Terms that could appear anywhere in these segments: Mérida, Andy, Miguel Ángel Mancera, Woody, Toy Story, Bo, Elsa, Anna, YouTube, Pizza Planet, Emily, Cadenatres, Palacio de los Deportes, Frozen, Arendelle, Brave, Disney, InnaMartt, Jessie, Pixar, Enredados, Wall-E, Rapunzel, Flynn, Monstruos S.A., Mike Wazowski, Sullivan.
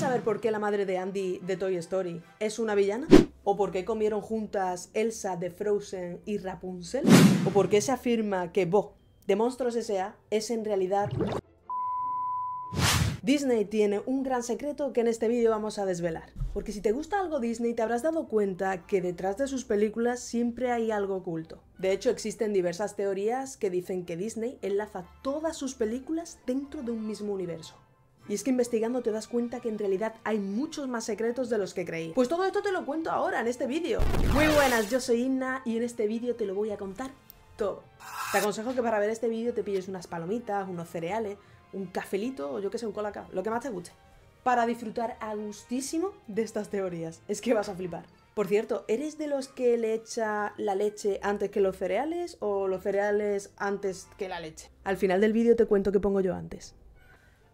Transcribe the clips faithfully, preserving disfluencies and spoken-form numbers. ¿Quieres saber por qué la madre de Andy de Toy Story es una villana? ¿O por qué comieron juntas Elsa de Frozen y Rapunzel? ¿O por qué se afirma que Bo de Monstruos ese a es en realidad... Disney tiene un gran secreto que en este vídeo vamos a desvelar. Porque si te gusta algo Disney, te habrás dado cuenta que detrás de sus películas siempre hay algo oculto. De hecho, existen diversas teorías que dicen que Disney enlaza todas sus películas dentro de un mismo universo. Y es que investigando te das cuenta que en realidad hay muchos más secretos de los que creí. Pues todo esto te lo cuento ahora en este vídeo. Muy buenas, yo soy Inna y en este vídeo te lo voy a contar todo. Te aconsejo que para ver este vídeo te pilles unas palomitas, unos cereales, un cafelito o yo que sé, un colacao, lo que más te guste, para disfrutar a gustísimo de estas teorías. Es que vas a flipar. Por cierto, ¿eres de los que le echa la leche antes que los cereales o los cereales antes que la leche? Al final del vídeo te cuento qué pongo yo antes.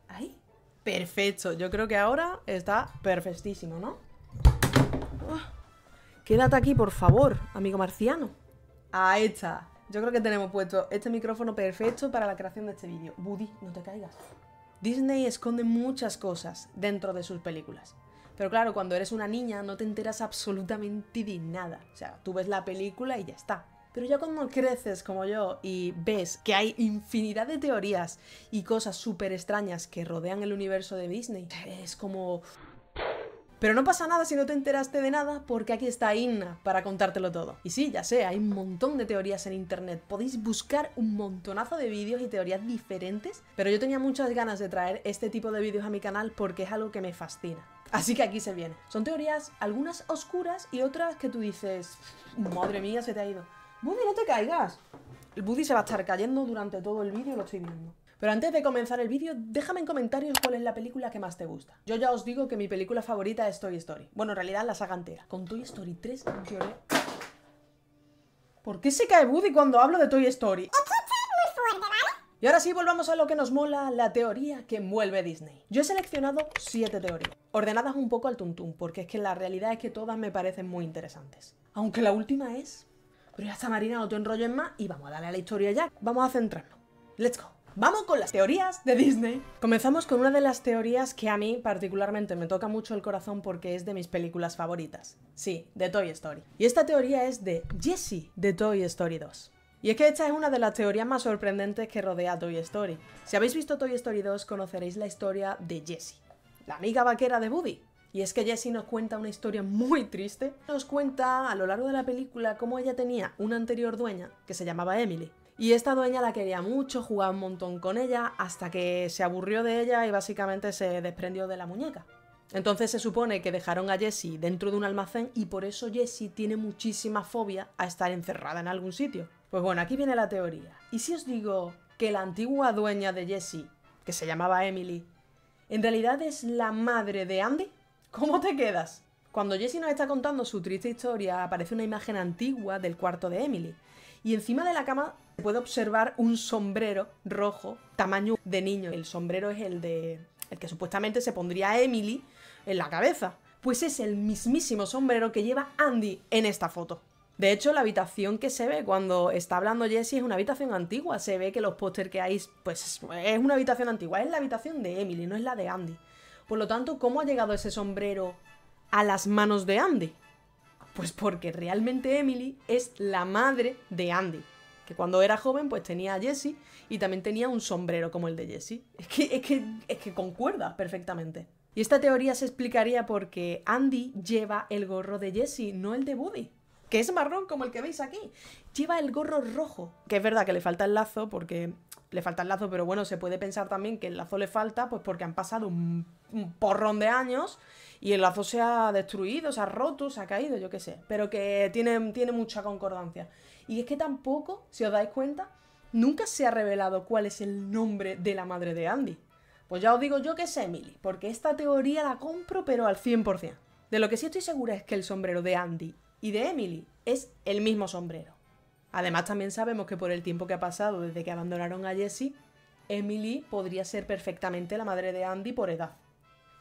¡Ay! Perfecto, yo creo que ahora está perfectísimo, ¿no? Oh, quédate aquí, por favor, amigo marciano. Ahí está. Yo creo que tenemos puesto este micrófono perfecto para la creación de este vídeo. Woody, no te caigas. Disney esconde muchas cosas dentro de sus películas. Pero claro, cuando eres una niña no te enteras absolutamente de nada. O sea, tú ves la película y ya está. Pero ya cuando creces como yo y ves que hay infinidad de teorías y cosas súper extrañas que rodean el universo de Disney, es como... Pero no pasa nada si no te enteraste de nada, porque aquí está Inna para contártelo todo. Y sí, ya sé, hay un montón de teorías en internet. Podéis buscar un montonazo de vídeos y teorías diferentes, pero yo tenía muchas ganas de traer este tipo de vídeos a mi canal porque es algo que me fascina. Así que aquí se viene. Son teorías, algunas oscuras y otras que tú dices, madre mía, se te ha ido. Woody, no te caigas. El Woody se va a estar cayendo durante todo el vídeo, lo estoy viendo. Pero antes de comenzar el vídeo, déjame en comentarios cuál es la película que más te gusta. Yo ya os digo que mi película favorita es Toy Story. Bueno, en realidad la saga entera. Con Toy Story tres lloré. ¿Por qué se cae Woody cuando hablo de Toy Story? Escucha muy fuerte, ¿vale? Y ahora sí, volvamos a lo que nos mola, la teoría que envuelve Disney. Yo he seleccionado siete teorías, ordenadas un poco al tuntún, porque es que la realidad es que todas me parecen muy interesantes. Aunque la última es... Pero ya está, Marina, no te enrolles más y vamos a darle a la historia ya. Vamos a centrarnos. Let's go. Vamos con las teorías de Disney. Comenzamos con una de las teorías que a mí particularmente me toca mucho el corazón porque es de mis películas favoritas. Sí, de Toy Story. Y esta teoría es de Jessie de Toy Story dos. Y es que esta es una de las teorías más sorprendentes que rodea a Toy Story. Si habéis visto Toy Story dos, conoceréis la historia de Jessie, la amiga vaquera de Woody. Y es que Jessie nos cuenta una historia muy triste. Nos cuenta a lo largo de la película cómo ella tenía una anterior dueña que se llamaba Emily. Y esta dueña la quería mucho, jugaba un montón con ella, hasta que se aburrió de ella y básicamente se desprendió de la muñeca. Entonces se supone que dejaron a Jessie dentro de un almacén y por eso Jessie tiene muchísima fobia a estar encerrada en algún sitio. Pues bueno, aquí viene la teoría. ¿Y si os digo que la antigua dueña de Jessie, que se llamaba Emily, en realidad es la madre de Andy? ¿Cómo te quedas? Cuando Jessie nos está contando su triste historia, aparece una imagen antigua del cuarto de Emily. Y encima de la cama se puede observar un sombrero rojo, tamaño de niño. El sombrero es el de el que supuestamente se pondría Emily en la cabeza. Pues es el mismísimo sombrero que lleva Andy en esta foto. De hecho, la habitación que se ve cuando está hablando Jessie es una habitación antigua. Se ve que los póster que hay, pues es una habitación antigua. Es la habitación de Emily, no es la de Andy. Por lo tanto, ¿cómo ha llegado ese sombrero a las manos de Andy? Pues porque realmente Emily es la madre de Andy, que cuando era joven pues tenía a Jessie y también tenía un sombrero como el de Jessie. Es que, es que, es que concuerda perfectamente. Y esta teoría se explicaría porque Andy lleva el gorro de Jessie, no el de Woody, que es marrón como el que veis aquí. Lleva el gorro rojo, que es verdad que le falta el lazo porque... Le falta el lazo, pero bueno, se puede pensar también que el lazo le falta pues porque han pasado un, un porrón de años y el lazo se ha destruido, se ha roto, se ha caído, yo qué sé. Pero que tiene, tiene mucha concordancia. Y es que tampoco, si os dais cuenta, nunca se ha revelado cuál es el nombre de la madre de Andy. Pues ya os digo yo que es Emily, porque esta teoría la compro pero al cien por cien. De lo que sí estoy segura es que el sombrero de Andy y de Emily es el mismo sombrero. Además, también sabemos que por el tiempo que ha pasado desde que abandonaron a Jessie, Emily podría ser perfectamente la madre de Andy por edad.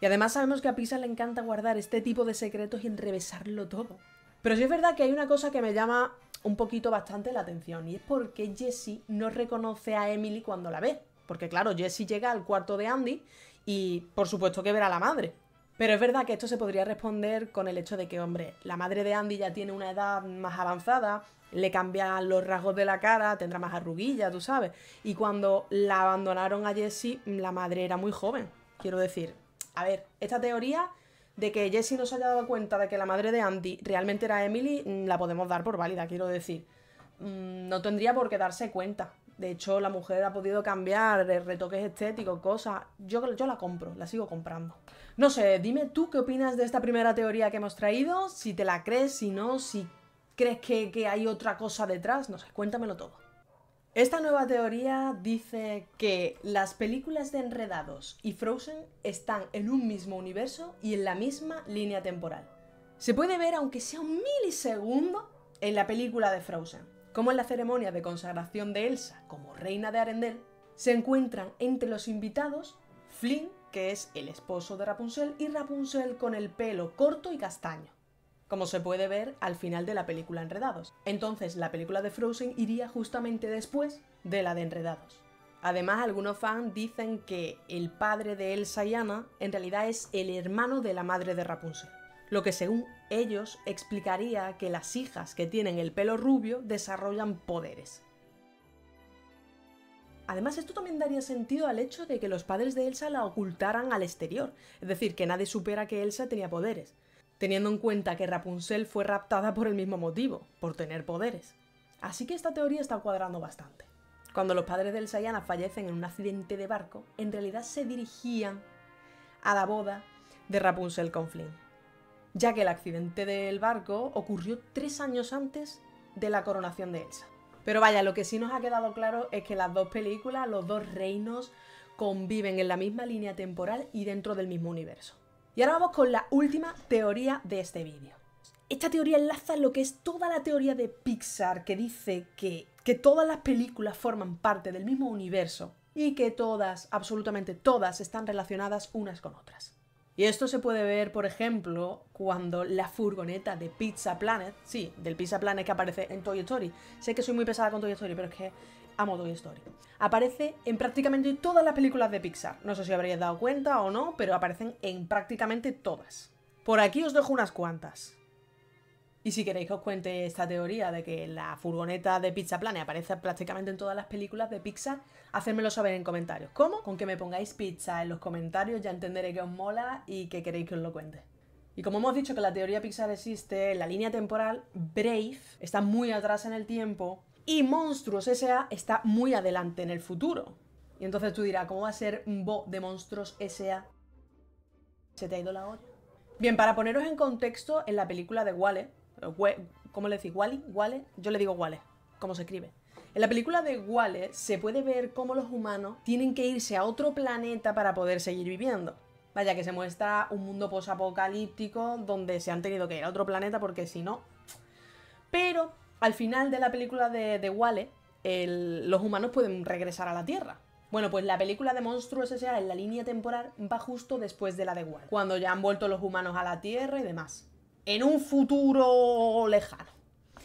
Y además sabemos que a Pixar le encanta guardar este tipo de secretos y enrevesarlo todo. Pero sí es verdad que hay una cosa que me llama un poquito bastante la atención, y es por qué Jessie no reconoce a Emily cuando la ve. Porque claro, Jessie llega al cuarto de Andy y por supuesto que verá a la madre. Pero es verdad que esto se podría responder con el hecho de que, hombre, la madre de Andy ya tiene una edad más avanzada, le cambian los rasgos de la cara, tendrá más arruguilla, tú sabes. Y cuando la abandonaron a Jessie, la madre era muy joven. Quiero decir, a ver, esta teoría de que Jessie no se haya dado cuenta de que la madre de Andy realmente era Emily, la podemos dar por válida, quiero decir. No tendría por qué darse cuenta. De hecho, la mujer ha podido cambiar, retoques estéticos, cosas. Yo, yo la compro, la sigo comprando. No sé, dime tú qué opinas de esta primera teoría que hemos traído. Si te la crees, si no, si crees que, que hay otra cosa detrás. No sé, cuéntamelo todo. Esta nueva teoría dice que las películas de Enredados y Frozen están en un mismo universo y en la misma línea temporal. Se puede ver, aunque sea un milisegundo, en la película de Frozen, como en la ceremonia de consagración de Elsa como reina de Arendelle, se encuentran entre los invitados Flynn, que es el esposo de Rapunzel, y Rapunzel con el pelo corto y castaño, como se puede ver al final de la película Enredados. Entonces, la película de Frozen iría justamente después de la de Enredados. Además, algunos fans dicen que el padre de Elsa y Anna en realidad es el hermano de la madre de Rapunzel, lo que según ellos explicaría que las hijas que tienen el pelo rubio desarrollan poderes. Además, esto también daría sentido al hecho de que los padres de Elsa la ocultaran al exterior, es decir, que nadie supiera que Elsa tenía poderes, teniendo en cuenta que Rapunzel fue raptada por el mismo motivo, por tener poderes. Así que esta teoría está cuadrando bastante. Cuando los padres de Elsa y Anna fallecen en un accidente de barco, en realidad se dirigían a la boda de Rapunzel con Flynn, ya que el accidente del barco ocurrió tres años antes de la coronación de Elsa. Pero vaya, lo que sí nos ha quedado claro es que las dos películas, los dos reinos, conviven en la misma línea temporal y dentro del mismo universo. Y ahora vamos con la última teoría de este vídeo. Esta teoría enlaza lo que es toda la teoría de Pixar, que dice que, que todas las películas forman parte del mismo universo y que todas, absolutamente todas, están relacionadas unas con otras. Y esto se puede ver, por ejemplo, cuando la furgoneta de Pizza Planet, sí, del Pizza Planet que aparece en Toy Story, sé que soy muy pesada con Toy Story, pero es que amo Toy Story, aparece en prácticamente todas las películas de Pixar. No sé si habréis dado cuenta o no, pero aparecen en prácticamente todas. Por aquí os dejo unas cuantas. Y si queréis que os cuente esta teoría de que la furgoneta de Pizza Planet aparece prácticamente en todas las películas de Pixar, hacérmelo saber en comentarios. ¿Cómo? Con que me pongáis pizza en los comentarios, ya entenderé que os mola y que queréis que os lo cuente. Y como hemos dicho que la teoría Pixar existe, la línea temporal Brave está muy atrás en el tiempo y Monstruos S A está muy adelante en el futuro. Y entonces tú dirás, ¿cómo va a ser Bo de Monstruos S A? ¿Se te ha ido la olla? Bien, para poneros en contexto, en la película de Wall-E, ¿cómo le decís? ¿Wall-E? ¿Wall-E? Yo le digo Wall-E, ¿cómo se escribe? En la película de Wall-E se puede ver cómo los humanos tienen que irse a otro planeta para poder seguir viviendo. Vaya, que se muestra un mundo posapocalíptico donde se han tenido que ir a otro planeta porque si no... Pero al final de la película de, de Wall-E, el, los humanos pueden regresar a la Tierra. Bueno, pues la película de Monstruos S A en la línea temporal va justo después de la de Wall-E, cuando ya han vuelto los humanos a la Tierra y demás, en un futuro lejano.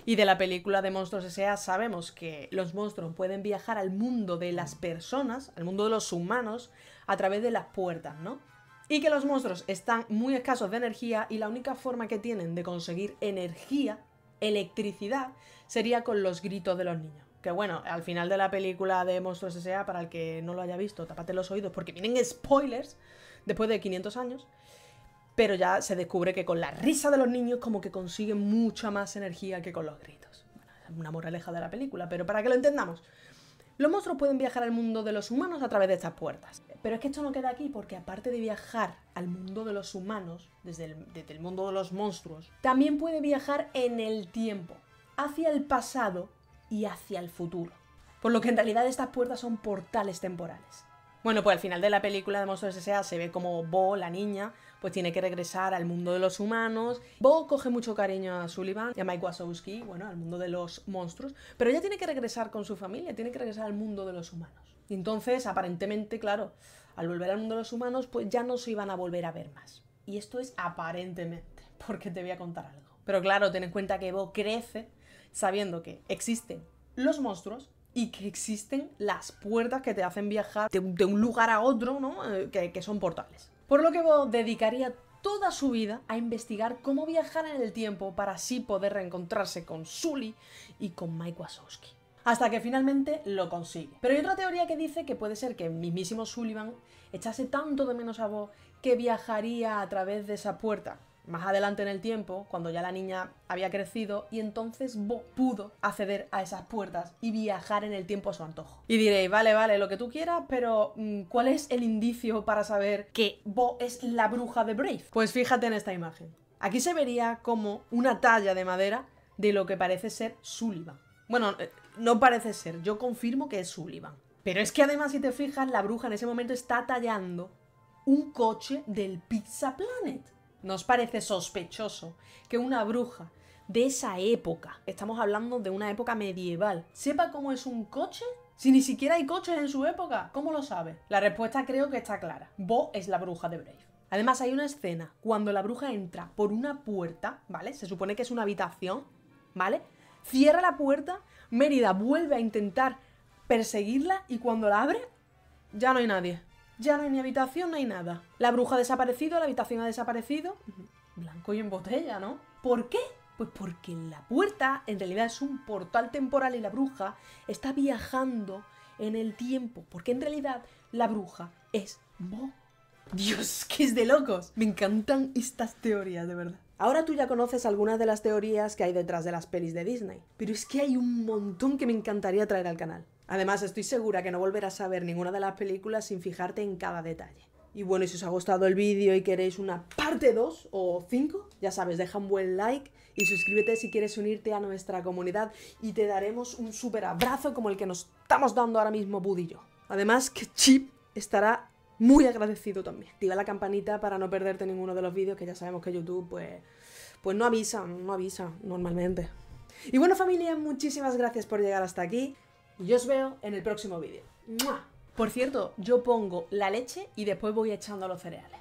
Y de la película de Monstruos S A sabemos que los monstruos pueden viajar al mundo de las personas, al mundo de los humanos, a través de las puertas, ¿no? Y que los monstruos están muy escasos de energía y la única forma que tienen de conseguir energía, electricidad, sería con los gritos de los niños. Que bueno, al final de la película de Monstruos S A, para el que no lo haya visto, tapate los oídos porque vienen spoilers después de quinientos años. Pero ya se descubre que con la risa de los niños como que consiguen mucha más energía que con los gritos. Bueno, es una moraleja de la película, pero para que lo entendamos. Los monstruos pueden viajar al mundo de los humanos a través de estas puertas. Pero es que esto no queda aquí porque aparte de viajar al mundo de los humanos, desde el, desde el mundo de los monstruos, también puede viajar en el tiempo, hacia el pasado y hacia el futuro. Por lo que en realidad estas puertas son portales temporales. Bueno, pues al final de la película de Monstruos S A se ve como Bo, la niña, pues tiene que regresar al mundo de los humanos. Bo coge mucho cariño a Sullivan y a Mike Wazowski, bueno, al mundo de los monstruos, pero ella tiene que regresar con su familia, tiene que regresar al mundo de los humanos. Y entonces, aparentemente, claro, al volver al mundo de los humanos, pues ya no se iban a volver a ver más. Y esto es aparentemente, porque te voy a contar algo. Pero claro, ten en cuenta que Bo crece sabiendo que existen los monstruos, y que existen las puertas que te hacen viajar de un lugar a otro, ¿no? Que, que son portales. Por lo que Bo dedicaría toda su vida a investigar cómo viajar en el tiempo para así poder reencontrarse con Sully y con Mike Wazowski. Hasta que finalmente lo consigue. Pero hay otra teoría que dice que puede ser que el mismísimo Sullivan echase tanto de menos a Bo que viajaría a través de esa puerta más adelante en el tiempo, cuando ya la niña había crecido, y entonces Bo pudo acceder a esas puertas y viajar en el tiempo a su antojo. Y diréis, vale, vale, lo que tú quieras, pero ¿cuál es el indicio para saber que Bo es la bruja de Brave? Pues fíjate en esta imagen. Aquí se vería como una talla de madera de lo que parece ser Sullivan. Bueno, no parece ser, yo confirmo que es Sullivan. Pero es que además, si te fijas, la bruja en ese momento está tallando un coche del Pizza Planet. ¿Nos parece sospechoso que una bruja de esa época, estamos hablando de una época medieval, sepa cómo es un coche? Si ni siquiera hay coches en su época, ¿cómo lo sabe? La respuesta creo que está clara. Bo es la bruja de Brave. Además, hay una escena cuando la bruja entra por una puerta, ¿vale? Se supone que es una habitación, ¿vale? Cierra la puerta, Mérida vuelve a intentar perseguirla y cuando la abre, ya no hay nadie. Ya no hay ni habitación, no hay nada. La bruja ha desaparecido, la habitación ha desaparecido. Blanco y en botella, ¿no? ¿Por qué? Pues porque la puerta en realidad es un portal temporal y la bruja está viajando en el tiempo. Porque en realidad la bruja es Bo. Dios, que es de locos. Me encantan estas teorías, de verdad. Ahora tú ya conoces algunas de las teorías que hay detrás de las pelis de Disney. Pero es que hay un montón que me encantaría traer al canal. Además, estoy segura que no volverás a ver ninguna de las películas sin fijarte en cada detalle. Y bueno, y si os ha gustado el vídeo y queréis una parte dos o cinco, ya sabes, deja un buen like y suscríbete si quieres unirte a nuestra comunidad y te daremos un súper abrazo como el que nos estamos dando ahora mismo Woody y yo. Además, que Chip estará muy agradecido también. Activa la campanita para no perderte ninguno de los vídeos, que ya sabemos que YouTube pues, pues no avisa, no avisa normalmente. Y bueno, familia, muchísimas gracias por llegar hasta aquí. Y yo os veo en el próximo vídeo. ¡Mua! Por cierto, yo pongo la leche y después voy echando los cereales.